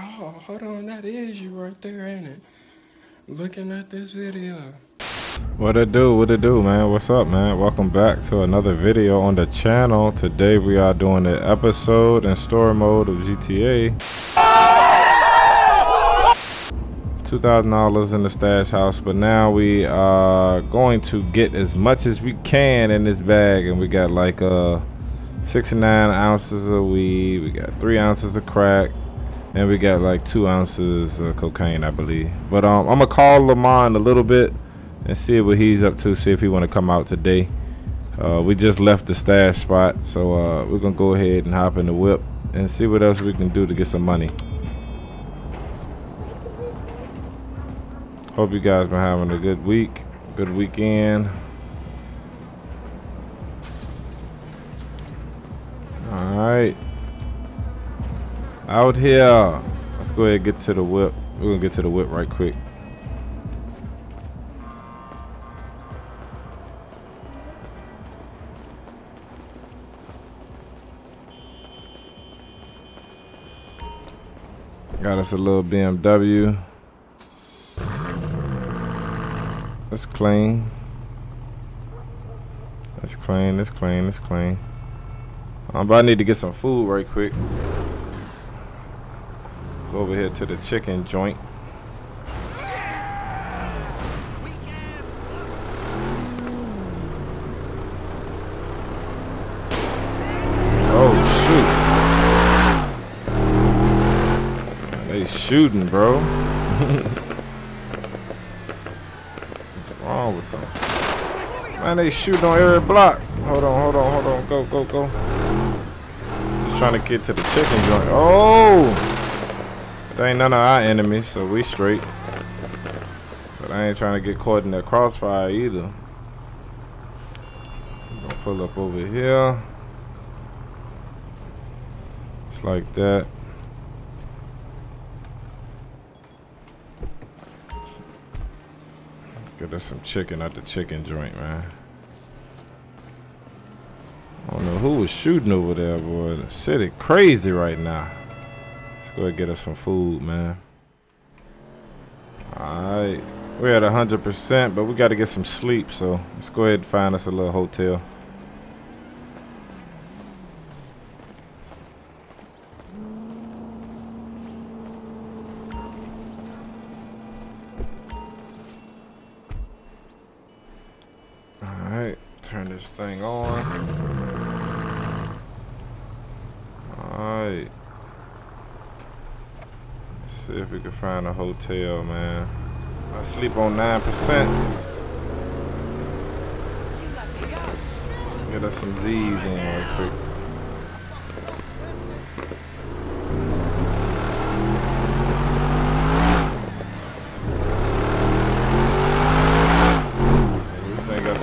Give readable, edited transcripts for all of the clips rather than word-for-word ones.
Oh, hold on, that is you right there, ain't it? Looking at this video. What it do, man? What's up, man? Welcome back to another video on the channel. Today we are doing an episode in story mode of GTA. $2,000 in the stash house, but now we are going to get as much as we can in this bag, and we got like 69 ounces of weed, we got 3 ounces of crack, and we got like 2 ounces of cocaine, I believe. But I'm gonna call Lamar in a little bit and see what he's up to, see if he want to come out today. We just left the stash spot, so we're gonna go ahead and hop in the whip and see what else we can do to get some money. Hope you guys been having a good week, good weekend. All right, out here. Let's go ahead and get to the whip. We're gonna get to the whip right quick. Got us a little BMW. That's clean. That's clean, that's clean, that's clean. But I need to get some food right quick. Go over here to the chicken joint. Oh, shoot. They shooting, bro. Wrong with them? Man, they shoot on every block. Hold on, hold on, hold on. Go, go, go. Just trying to get to the chicken joint. Oh! There ain't none of our enemies, so we straight. But I ain't trying to get caught in that crossfire either. I'm gonna pull up over here. Just like that. Get us some chicken at the chicken joint, man. I don't know who was shooting over there, boy. The city crazy right now. Let's go ahead and get us some food, man. Alright. We're at 100%, but we got to get some sleep, so let's go ahead and find us a little hotel. Turn this thing on. Alright. Let's see if we can find a hotel, man. I sleep on 9%. Get us some Z's in real quick.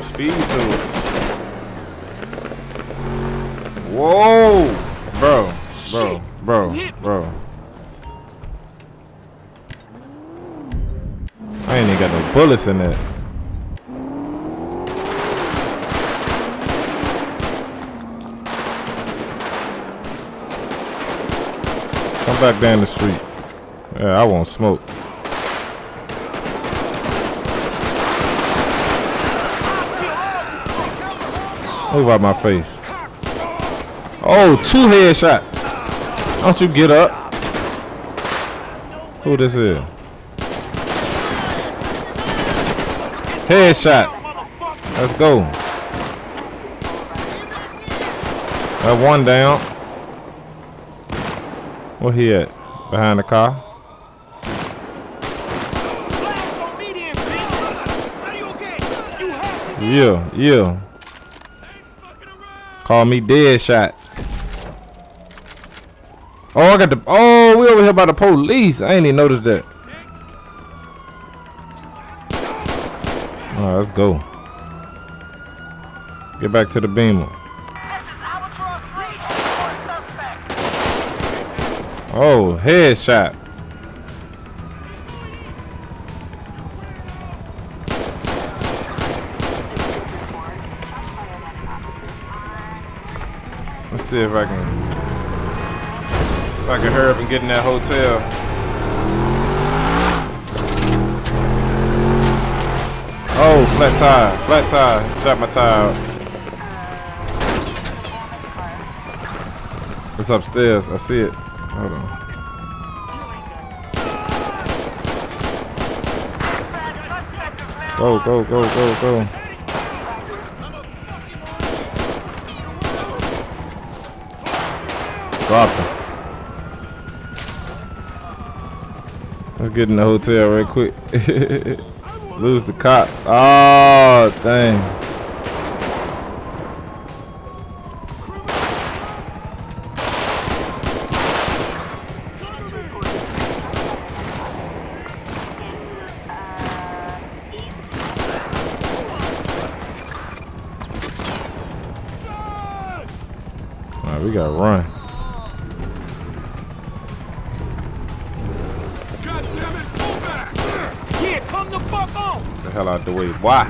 Speed to it. Whoa! Bro, bro, bro, bro. I ain't even got no bullets in it. Come back down the street. Yeah, I won't smoke. Move out my face. Oh, 2 headshots. Don't you get up? Who this is? Headshot. Let's go. That one down. Where he at? Behind the car. Yeah, yeah. Call me Deadshot. Oh, I got the. Oh, we over here by the police. I ain't even noticed that. Alright, let's go. Get back to the Beamer. Oh, headshot. Let's see if I can If I could hurry up and get in that hotel. Oh, flat tire. Flat tire. Shot my tire out. It's upstairs. I see it. Hold on. Go, go, go, go, go. Dropped him. Let's get in the hotel real quick. Lose the cop. Oh, dang. Alright, we gotta run. God damn it, pull back! Yeah, come the fuck on! Get the hell out the way. Why?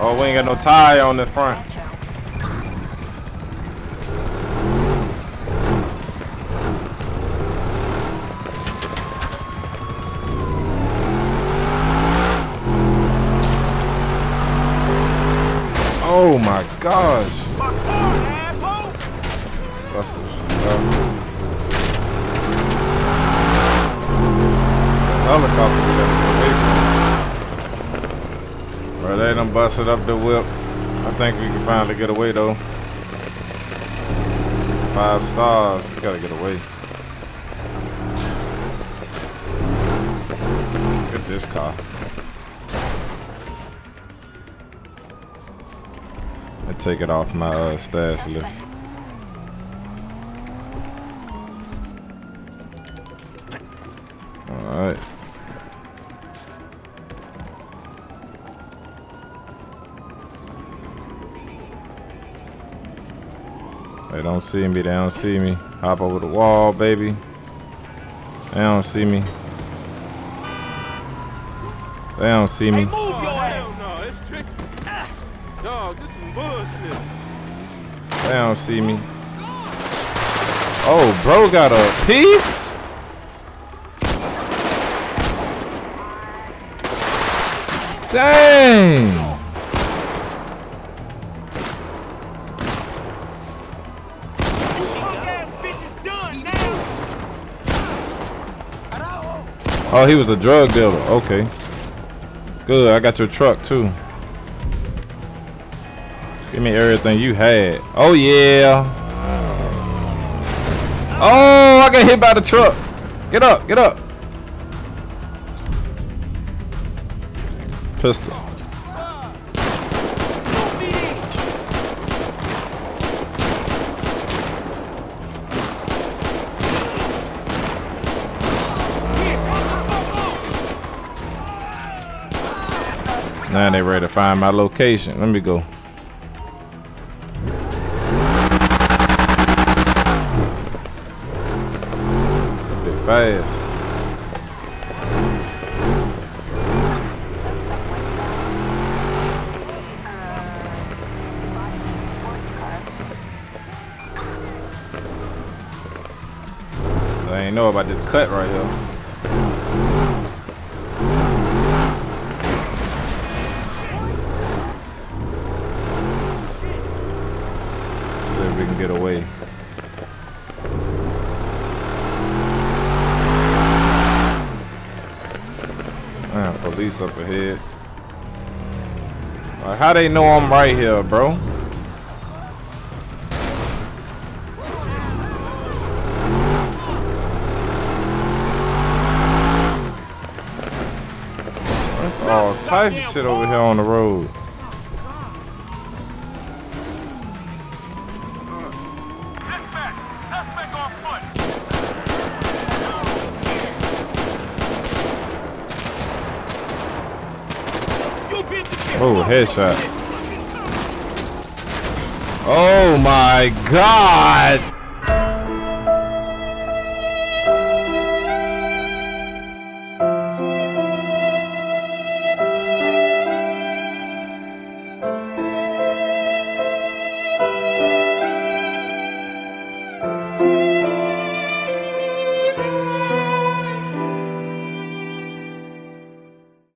Oh, we ain't got no tire on the front. Oh my gosh. That's helicopter. Right, they done busted up the whip. I think we can finally get away though. 5 stars. We gotta get away. Get this car. And take it off my stash list. Alright. They don't see me, they don't see me. Hop over the wall, baby. They don't see me. They don't see me. Oh, hell no, it's tricky. Dog, this some bullshit. They don't see me. Oh, bro got a piece? Dang! Oh, he was a drug dealer. Okay. Good, I got your truck too. Give me everything you had. Oh, yeah. Oh, I got hit by the truck. Get up, get up. Pistol. Now they ready to find my location. Let me go. A bit fast. I ain't know about this cut right here. See if we can get away. Man, police up ahead. Like, how they know I'm right here, bro? All types of shit over here on the road. Oh, headshot. Oh my God.